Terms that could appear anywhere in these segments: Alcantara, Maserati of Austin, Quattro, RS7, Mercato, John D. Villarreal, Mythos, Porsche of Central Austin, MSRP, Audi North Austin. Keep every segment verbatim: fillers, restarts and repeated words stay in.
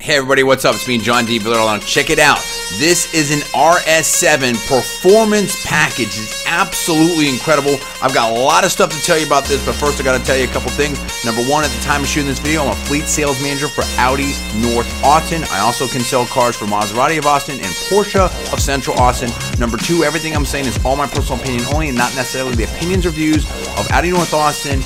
Hey everybody, what's up? It's me, John D. Villarreal. Check it out. This is an R S seven performance package. It's absolutely incredible. I've got a lot of stuff to tell you about this, but first I got to tell you a couple things. Number one, at the time of shooting this video, I'm a fleet sales manager for Audi North Austin. I also can sell cars for Maserati of Austin and Porsche of Central Austin. Number two, everything I'm saying is all my personal opinion only and not necessarily the opinions or views of Audi North Austin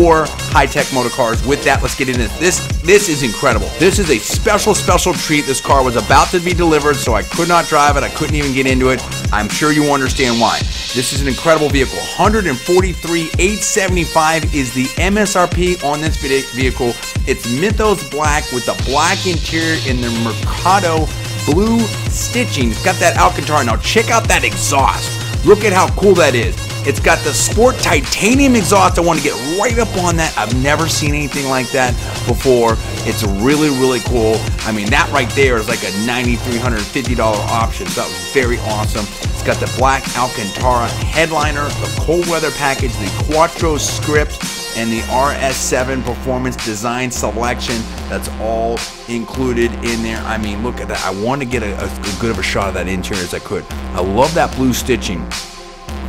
or high-tech motor cars. With that, let's get into this. This is incredible. This is a special, special treat. This car was about to be delivered, so I could not drive it. I couldn't even get into it. I'm sure you understand why. This is an incredible vehicle. one hundred forty-three thousand eight hundred seventy-five dollars is the M S R P on this vehicle. It's Mythos black with the black interior in the Mercato blue stitching. It's got that Alcantara. Now check out that exhaust. Look at how cool that is. It's got the sport titanium exhaust. I want to get right up on that. I've never seen anything like that before. It's really, really cool. I mean, that right there is like a nine thousand three hundred fifty dollar option, so that was very awesome. It's got the black Alcantara headliner, the cold weather package, the Quattro script, and the R S seven performance design selection. That's all included in there. I mean, look at that. I want to get a, a, as good of a shot of that interior as I could. I love that blue stitching.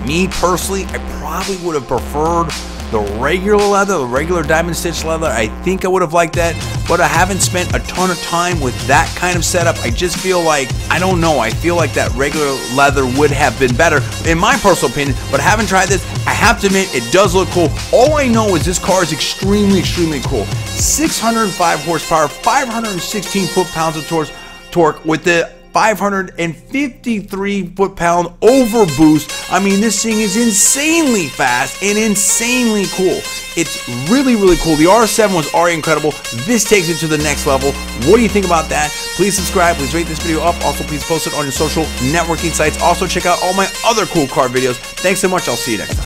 Me personally, I probably would have preferred the regular leather, the regular diamond stitch leather. I think I would have liked that, but I haven't spent a ton of time with that kind of setup. I just feel like, I don't know, I feel like that regular leather would have been better, in my personal opinion, but I haven't tried this. I have to admit, it does look cool. All I know is this car is extremely, extremely cool. six hundred five horsepower, five hundred sixteen foot-pounds of torque, torque with the five hundred fifty-three foot-pound overboost. I mean, this thing is insanely fast and insanely cool. It's really, really cool. The R S seven was already incredible. This takes it to the next level. What do you think about that? Please subscribe. Please rate this video up. Also, please post it on your social networking sites. Also, check out all my other cool car videos. Thanks so much. I'll see you next time.